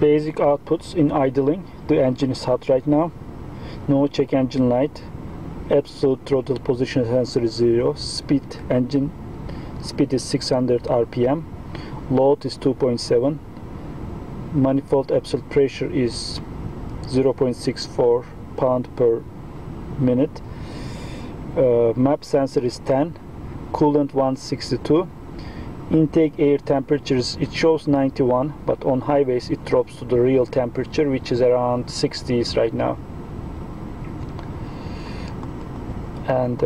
Basic outputs in idling. The engine is hot right now. No check engine light. Absolute throttle position sensor is 0. Speed engine speed is 600 RPM. Load is 2.7. Manifold absolute pressure is 0.64 pound per minute. MAP sensor is 10. Coolant 162. Intake air temperatures, it shows 91, but on highways it drops to the real temperature, which is around 60s right now. And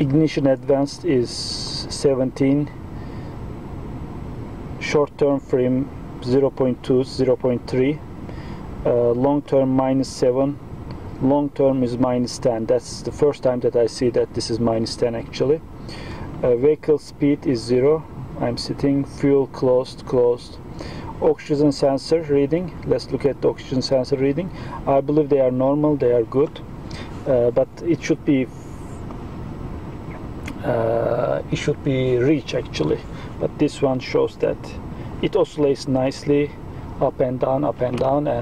ignition advanced is 17. Short-term frame 0.2, 0.3. Long-term -7. Long term is -10. That's the first time that I see that this is -10 actually. Vehicle speed is 0. I'm sitting. Fuel closed. Oxygen sensor reading. Let's look at the oxygen sensor reading. I believe they are normal. They are good. But it should be. It should be reach actually. But this one shows that it oscillates nicely, up and down, and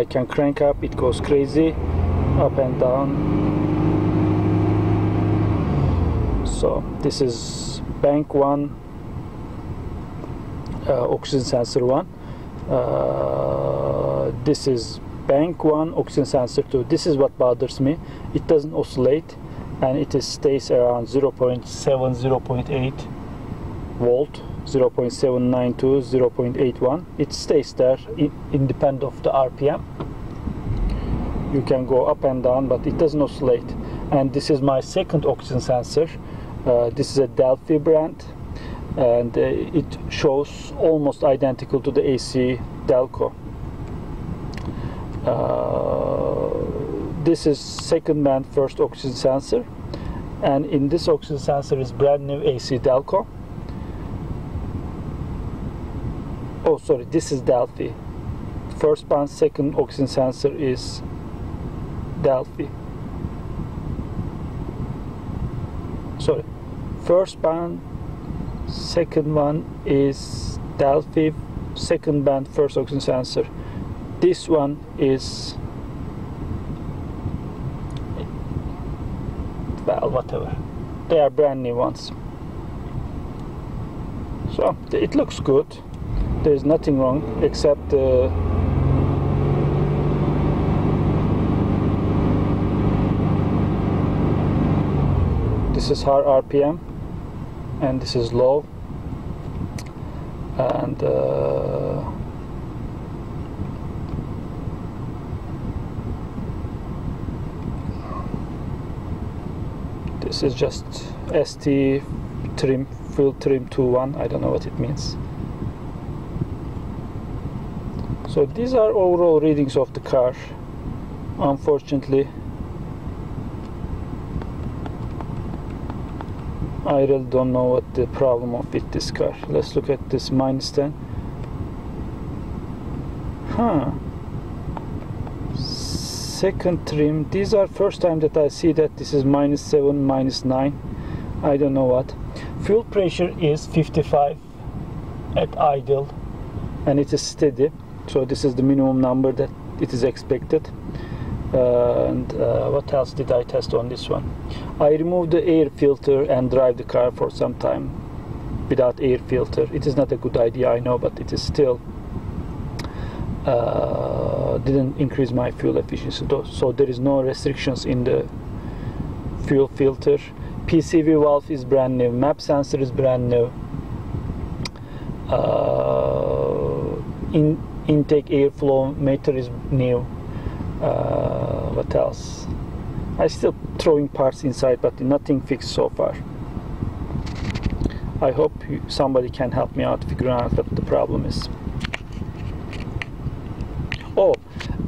I can crank up. It goes crazy. Up and down. So this is bank 1, oxygen sensor 1. This is bank 1, oxygen sensor 2. This is what bothers me. It doesn't oscillate, and it is stays around 0.7, 0.8 volt, 0.792, 0.81. It stays there independent of the RPM. You can go up and down, but it doesn't oscillate. And this is my second oxygen sensor. This is a Delphi brand, and it shows almost identical to the AC Delco. This is second band first oxygen sensor, and in this oxygen sensor is brand new AC Delco. Oh, sorry, this is Delphi. First band second oxygen sensor is Delphi. Sorry, first band, second one is Delphi, second band, first oxygen sensor. This one is, well, whatever. They are brand new ones. So it looks good. There is nothing wrong except this is high RPM, and this is low, and this is just ST trim, fuel trim 2.1. I don't know what it means. So these are overall readings of the car. Unfortunately, I really don't know what the problem of with this car. Let's look at this -10. Huh. Second trim. These are first time that I see that this is -7, -9. I don't know what. Fuel pressure is 55 at idle, and it is steady. So this is the minimum number that it is expected. And what else did I test on this one? I removed the air filter and drive the car for some time without air filter. It is not a good idea, I know, but it is still didn't increase my fuel efficiency. So there is no restrictions in the fuel filter. PCV valve is brand new. MAP sensor is brand new. Intake airflow meter is new. What else? I still throwing parts inside, but nothing fixed so far. I hope somebody can help me out figuring out what the problem is. Oh,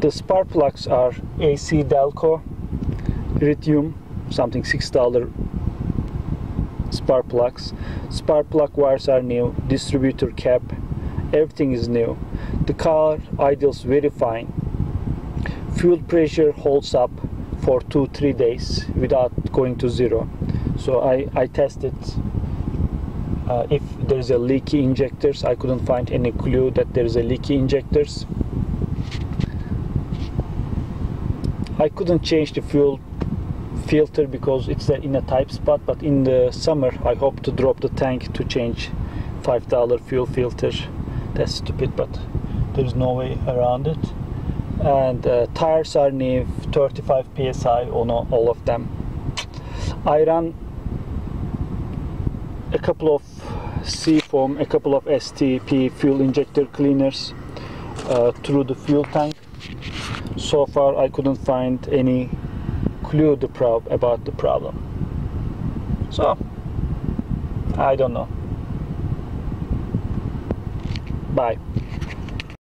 the spark plugs are AC Delco Iridium, something $6 spark plugs. Spark plug wires are new. Distributor cap, everything is new. The car idles very fine. Fuel pressure holds up for 2-3 days without going to zero. So I tested if there is a leaky injectors. I couldn't find any clue that there is a leaky injectors. I couldn't change the fuel filter because it's in a tight spot, but in the summer I hope to drop the tank to change $5 fuel filter. That's stupid, but there is no way around it. And tires are new, 35 psi on all of them. I ran a couple of C-foam, a couple of STP fuel injector cleaners through the fuel tank. So far I couldn't find any clue about the problem, so I don't know. Bye.